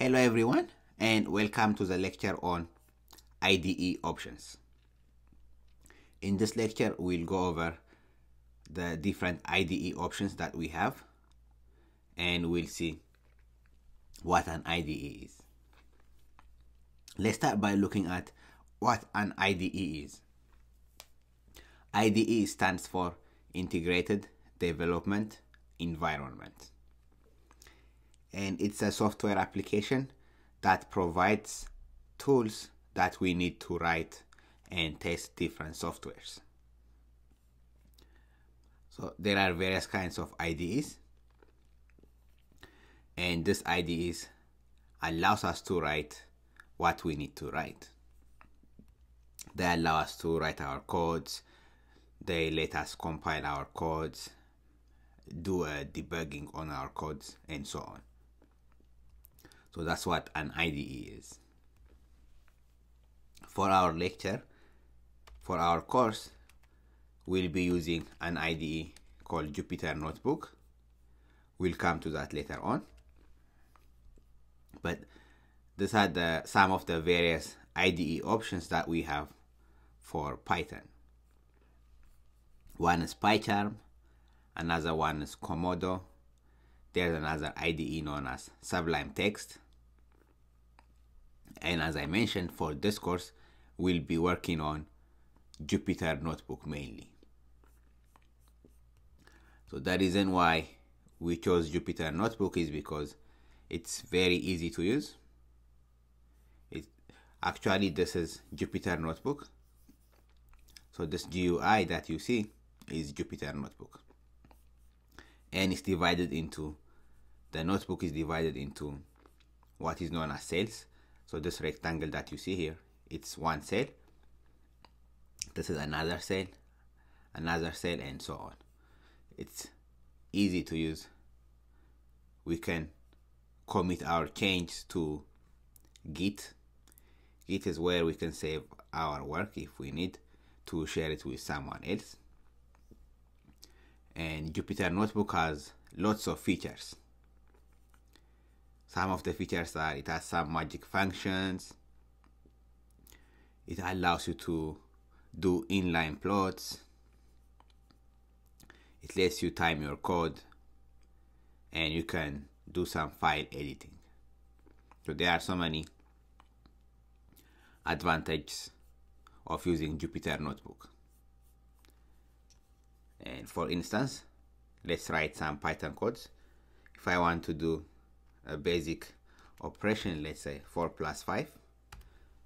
Hello everyone, and welcome to the lecture on IDE options. In this lecture, we'll go over the different IDE options that we have, and we'll see what an IDE is. Let's start by looking at what an IDE is. IDE stands for Integrated Development Environment, and it's a software application that provides tools that we need to write and test different softwares. So there are various kinds of IDEs, and this IDEs allows us to write what we need to write. They allow us to write our codes, they let us compile our codes, do a debugging on our codes, and so on. So that's what an IDE is. For our lecture, for our course, we'll be using an IDE called Jupyter Notebook. We'll come to that later on. But these are some of the various IDE options that we have for Python. One is PyCharm, another one is Komodo. There's another IDE known as Sublime Text. And as I mentioned, for this course, we'll be working on Jupyter Notebook mainly. So the reason why we chose Jupyter Notebook is because it's very easy to use. Actually, this is Jupyter Notebook. So this GUI that you see is Jupyter Notebook. And it's divided into, the notebook is divided into what is known as cells. So this rectangle that you see here, it's one cell. This is another cell, and so on. It's easy to use. We can commit our changes to Git. Git is where we can save our work if we need to share it with someone else. And Jupyter Notebook has lots of features. Some of the features are, it has some magic functions. It allows you to do inline plots. It lets you time your code, and you can do some file editing. So there are so many advantages of using Jupyter Notebook. And for instance, let's write some Python codes. If I want to do a basic operation, let's say 4 plus 5.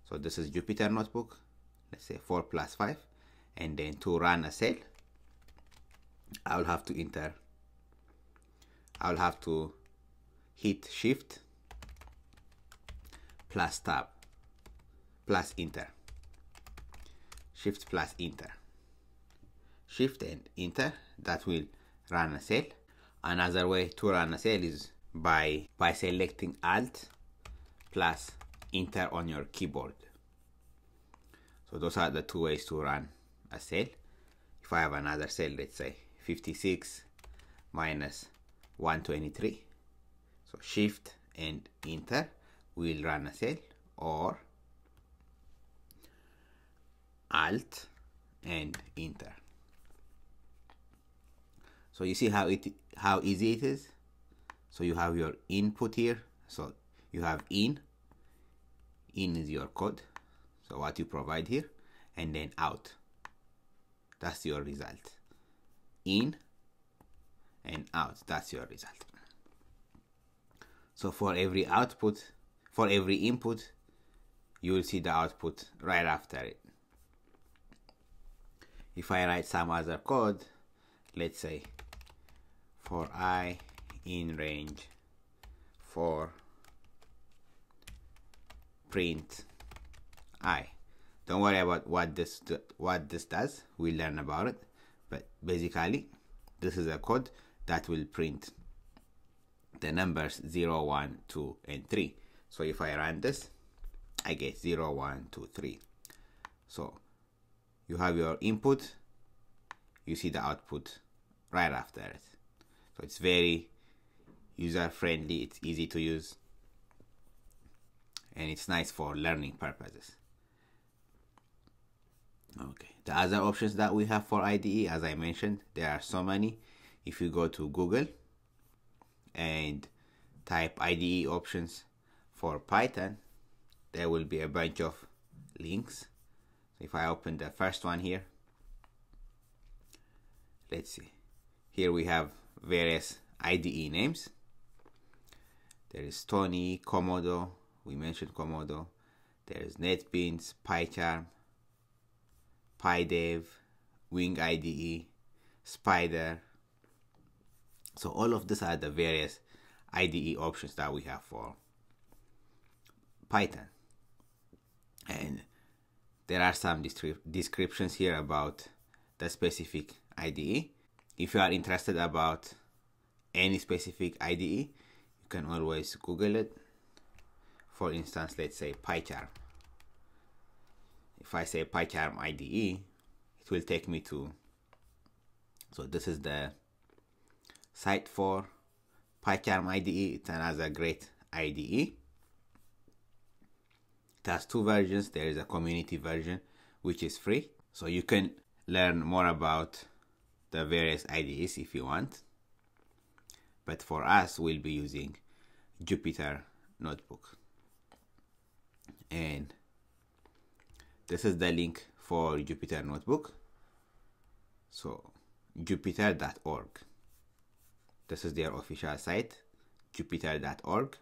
So this is Jupyter Notebook. Let's say 4 plus 5. And then to run a cell, I'll have to hit Shift plus Tab plus Enter. Shift plus Enter. Shift and Enter, that will run a cell. Another way to run a cell is by selecting Alt plus Enter on your keyboard. So those are the two ways to run a cell. If I have another cell, let's say 56 minus 123. So Shift and Enter will run a cell, or Alt and Enter. So you see how easy it is. So you have your input here. So you have in is your code, so what you provide here, and then out, that's your result. In and out, that's your result. So for every output, for every input, you will see the output right after it. If I write some other code, let's say for I in range for print I. Don't worry about what this does. We'll learn about it. But basically, this is a code that will print the numbers 0, 1, 2, and 3. So if I run this, I get 0, 1, 2, 3. So you have your input, you see the output right after it. So it's very user friendly, it's easy to use. and it's nice for learning purposes. Okay, the other options that we have for IDE, as I mentioned, there are so many. If you go to Google and type IDE options for Python, there will be a bunch of links. So if I open the first one here, let's see. Here we have various IDE names. There is Tony, Komodo, we mentioned Komodo. There is NetBeans, PyCharm, PyDev, Wing IDE, Spyder. So all of these are the various IDE options that we have for Python. And there are some descriptions here about the specific IDE. If you are interested about any specific IDE, you can always Google it. For instance, let's say PyCharm. If I say PyCharm IDE, it will take me to, so this is the site for PyCharm IDE. It's another great IDE. It has two versions. There is a community version, which is free. So you can learn more about the various IDEs if you want. But for us, we'll be using Jupyter Notebook. And this is the link for Jupyter Notebook. So jupyter.org. This is their official site, jupyter.org.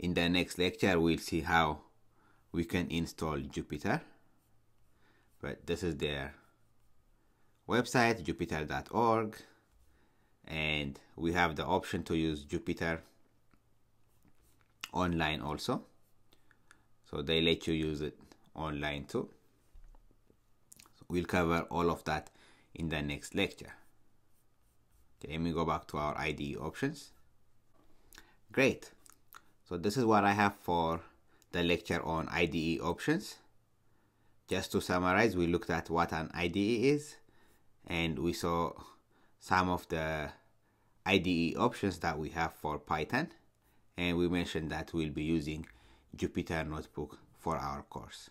In the next lecture, we'll see how we can install Jupyter. But this is their website, jupyter.org, and we have the option to use Jupyter online also. So they let you use it online too. So we'll cover all of that in the next lecture. Okay, let me go back to our IDE options. Great. So this is what I have for the lecture on IDE options. Just to summarize, we looked at what an IDE is, and we saw some of the IDE options that we have for Python, and we mentioned that we'll be using Jupyter Notebook for our course.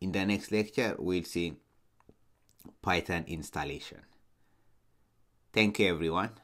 In the next lecture, we'll see Python installation. Thank you, everyone.